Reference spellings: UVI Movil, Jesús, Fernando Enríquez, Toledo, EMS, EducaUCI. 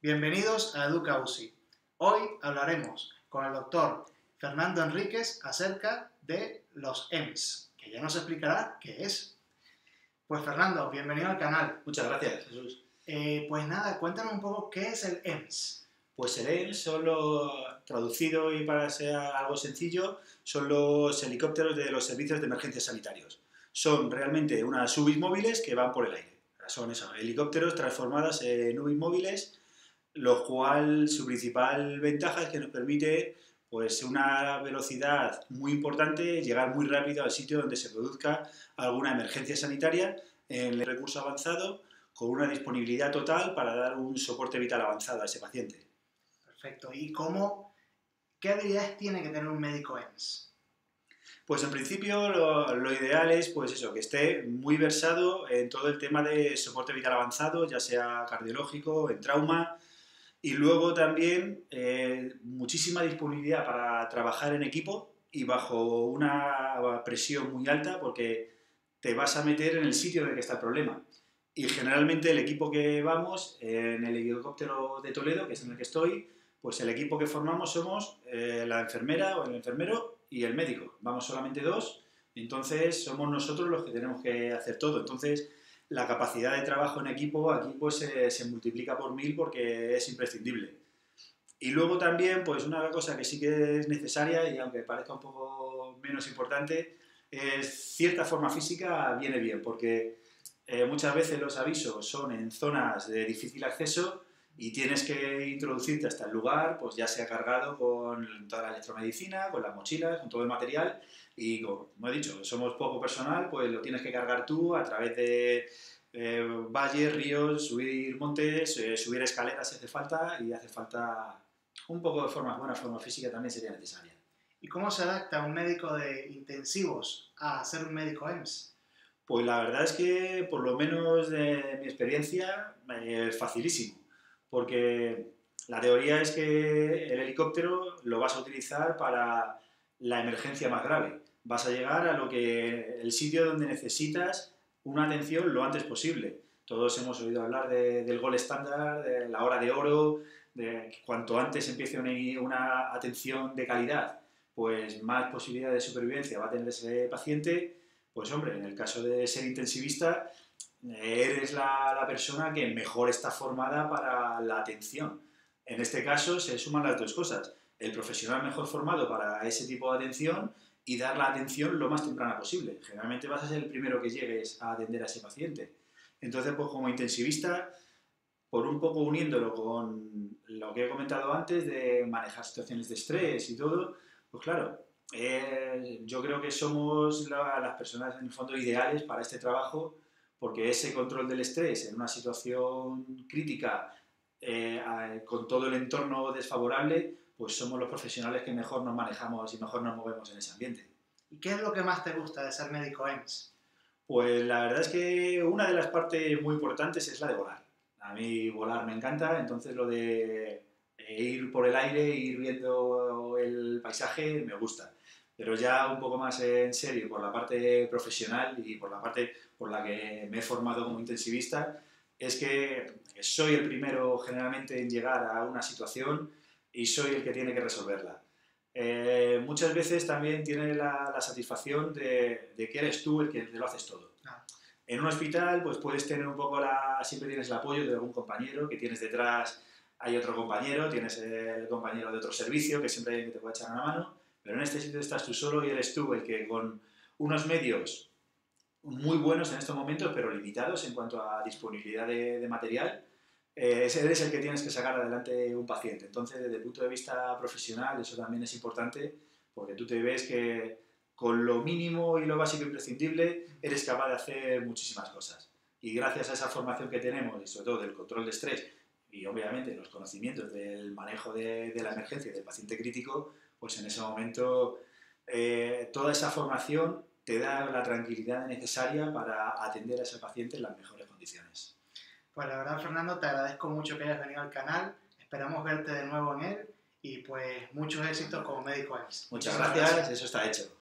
Bienvenidos a EducaUCI. Hoy hablaremos con el doctor Fernando Enríquez acerca de los EMS, que ya nos explicará qué es. Pues Fernando, bienvenido al canal. Muchas gracias, Jesús. Pues nada, cuéntanos un poco qué es el EMS. Pues el EMS, solo traducido y para ser algo sencillo, son los helicópteros de los servicios de emergencias sanitarios. Son realmente unas UVI móviles que van por el aire. Son esos helicópteros transformadas en UVI móviles, lo cual su principal ventaja es que nos permite pues una velocidad muy importante, llegar muy rápido al sitio donde se produzca alguna emergencia sanitaria en el recurso avanzado, con una disponibilidad total para dar un soporte vital avanzado a ese paciente. Perfecto. ¿Y qué habilidades tiene que tener un médico EMS? Pues en principio lo ideal es pues eso, que esté muy versado en todo el tema de soporte vital avanzado, ya sea cardiológico, en trauma, y luego también muchísima disponibilidad para trabajar en equipo y bajo una presión muy alta, porque te vas a meter en el sitio en el que está el problema. Y generalmente el equipo que vamos, en el helicóptero de Toledo, que es en el que estoy, pues el equipo que formamos somos la enfermera o el enfermero y el médico. Vamos solamente dos, entonces somos nosotros los que tenemos que hacer todo. Entonces la capacidad de trabajo en equipo aquí pues se multiplica por 1000 porque es imprescindible. Y luego también pues una cosa que sí que es necesaria, y aunque parezca un poco menos importante, es cierta forma física viene bien, porque muchas veces los avisos son en zonas de difícil acceso y tienes que introducirte hasta el lugar, pues ya sea cargado con toda la electromedicina, con las mochilas, con todo el material, y como he dicho, somos poco personal, pues lo tienes que cargar tú a través de valles, ríos, subir montes, subir escaleras si hace falta, y hace falta un poco de buena forma física también sería necesaria. ¿Y cómo se adapta un médico de intensivos a ser un médico EMS? Pues la verdad es que, por lo menos de mi experiencia, es facilísimo. Porque la teoría es que el helicóptero lo vas a utilizar para la emergencia más grave. Vas a llegar a el sitio donde necesitas una atención lo antes posible. Todos hemos oído hablar del gol estándar, de la hora de oro, de cuanto antes empiece una atención de calidad, pues más posibilidad de supervivencia va a tener ese paciente. Pues hombre, en el caso de ser intensivista, eres la persona que mejor está formada para la atención. En este caso se suman las dos cosas: el profesional mejor formado para ese tipo de atención y dar la atención lo más temprana posible. Generalmente vas a ser el primero que llegues a atender a ese paciente. Entonces, pues como intensivista, por un poco uniéndolo con lo que he comentado antes de manejar situaciones de estrés y todo, pues claro, yo creo que somos las personas en el fondo ideales para este trabajo, porque ese control del estrés en una situación crítica, con todo el entorno desfavorable, pues somos los profesionales que mejor nos manejamos y mejor nos movemos en ese ambiente. ¿Y qué es lo que más te gusta de ser médico EMS? Pues la verdad es que una de las partes muy importantes es la de volar. A mí volar me encanta, entonces lo de ir por el aire, ir viendo el paisaje, me gusta. Pero ya un poco más en serio, por la parte profesional y por la parte por la que me he formado como intensivista, es que soy el primero generalmente en llegar a una situación y soy el que tiene que resolverla. Muchas veces también tiene la satisfacción de que eres tú el que lo haces todo. En un hospital pues puedes tener un poco siempre tienes el apoyo de algún compañero, que tienes detrás hay otro compañero, tienes el compañero de otro servicio que siempre hay alguien que te puede echar una mano. Pero en este sitio estás tú solo y eres tú el que, con unos medios muy buenos en estos momentos, pero limitados en cuanto a disponibilidad de material, eres el que tienes que sacar adelante un paciente. Entonces, desde el punto de vista profesional, eso también es importante, porque tú te ves que con lo mínimo y lo básico imprescindible eres capaz de hacer muchísimas cosas. Y gracias a esa formación que tenemos, y sobre todo del control de estrés, y obviamente los conocimientos del manejo de la emergencia y del paciente crítico, pues en ese momento toda esa formación te da la tranquilidad necesaria para atender a ese paciente en las mejores condiciones. Pues la verdad, Fernando, te agradezco mucho que hayas venido al canal, esperamos verte de nuevo en él y pues muchos éxitos como médico EMS. Muchas gracias, eso está hecho.